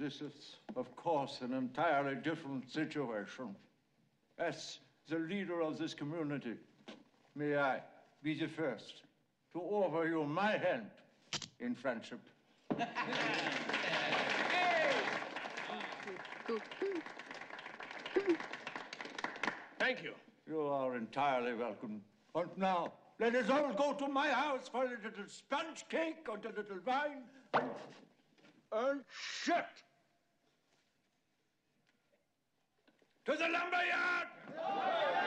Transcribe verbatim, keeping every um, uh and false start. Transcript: This is, of course, an entirely different situation. As the leader of this community, may I be the first to offer you my hand in friendship. Thank you. You are entirely welcome. And now, let us all go to my house for a little sponge cake and a little wine and, and shit. To the lumberyard!